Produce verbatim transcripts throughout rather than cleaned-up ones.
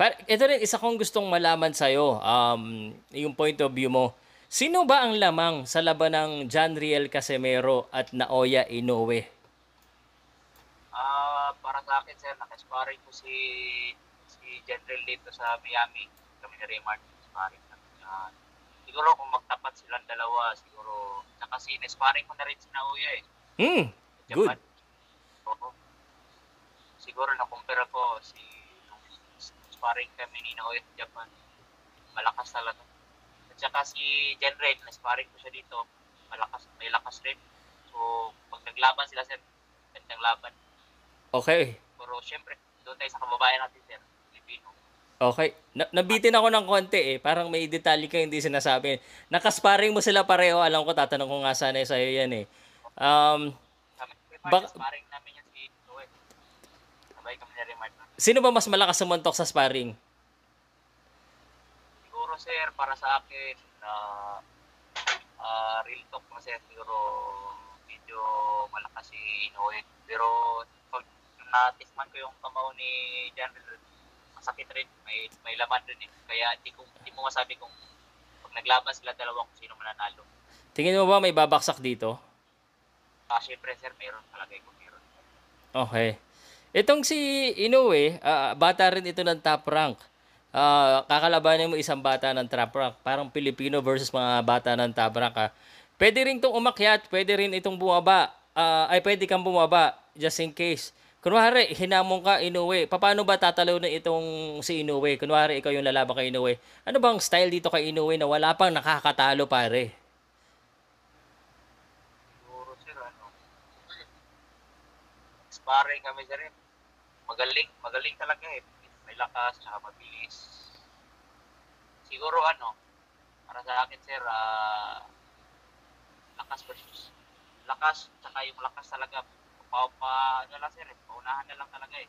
Pero ito rin, isa kong gustong malaman sa'yo, um, yung point of view mo. Sino ba ang lamang sa laban ng John Riel Casimero at Naoya Inoue? Uh, para sa akin, sir, nakasparring ko si, si John Riel dito sa Miami. Kami ni Rey Martinez, sparring namin yan. Siguro kung magtapat silang dalawa, siguro, saka sinesparring ko na rin si Naoya eh. Hmm, good. Oo. Siguro nakumpira ko si sparring kami ni Naoya sa Japan. Malakas talaga. Tsaka si John Riel, na-sparring ko siya dito, malakas, may lakas rin. So, pag naglaban sila, sir, gandang laban. Okay. Pero siyempre, doon tayo sa kababayan natin, sir, Filipino. Okay. Na- nabitin ako ng konti eh, parang may detalye ka hindi sinasabi. Nakasparring mo sila pareho, alam ko, tatanong ko nga sana sa'yo yan eh. Um, kami, bak- sparring namin yan si Noel. Sabay kami na remark namin. Sino ba mas malakas sumuntok sa sparring? Sir, para sa akin na uh, uh, real talk na sir, siguro medyo malakas si Inoue. Pero pag natisman ko yung kamao ni John Riel, masakit rin, may, may laman rin eh. Kaya di, ko, di mo masabi kung pag naglaban sila dalawa kung sino mananalo. Tingin mo ba may babaksak dito? Uh, Siyempre sir, meron talaga yung meron. Okay. Itong si Inoue, uh, bata rin ito ng Top Rank. Uh, kakalabanin mo isang bata ng Top Rank, parang Pilipino versus mga bata ng Top Rank ha. Pwede rin itong umakyat, pwede rin itong bumaba, uh, ay pwede kang bumaba just in case. Kunwari, hinamong ka Inoue, paano ba tatalo na itong si Inoue? Kunwari, ikaw yung lalaban kay Inoue. Ano bang style dito kay Inoue na wala pang nakakatalo pare? Siguro sir, ano? Sparring kami sir, magaling, magaling talaga eh. Lakas, tsaka mabilis. Siguro ano, para sa akin sir, uh, lakas versus lakas, tsaka yung lakas talaga, pa, pa, ano lang sir, eh, paunahan na lang talaga eh.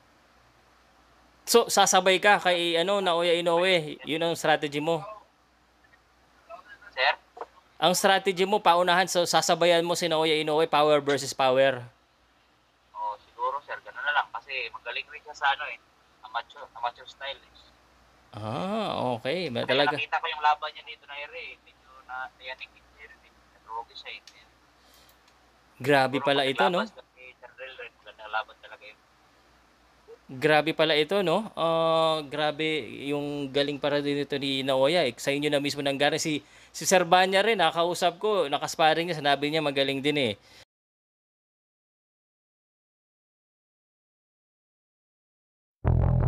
So, sasabay ka kay ano, Naoya Inoue, yun ang strategy mo? Sir? Ang strategy mo, paunahan, so sasabayan mo si Naoya Inoue, power versus power. Oh, siguro sir, ganun na lang, kasi magaling rin siya sa ano eh. Amateur, amateur style. Ah, okay. May talaga. Nakita ko yung laban niya dito na ere, medyo na yanik din ere, nagro-rogue siya ere. Grabe pala ito, no? Grabe pala ito, no? Uh, grabe yung galing para dito ni Naoya. Eh. Sa inyo na mismo nanggara si si Sir Banya rin, nakausap ko, nakasparring niya, sinabi niya magaling din eh.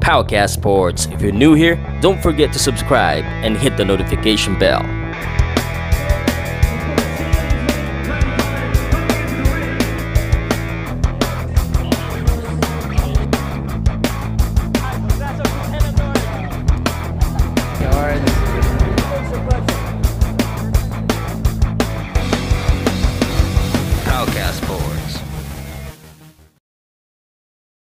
Powcast Sports. If you're new here, don't forget to subscribe and hit the notification bell.